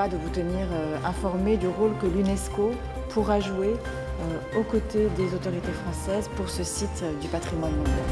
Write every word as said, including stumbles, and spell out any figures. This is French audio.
pas de vous tenir informé du rôle que l'UNESCO pourra jouer aux côtés des autorités françaises pour ce site du patrimoine mondial.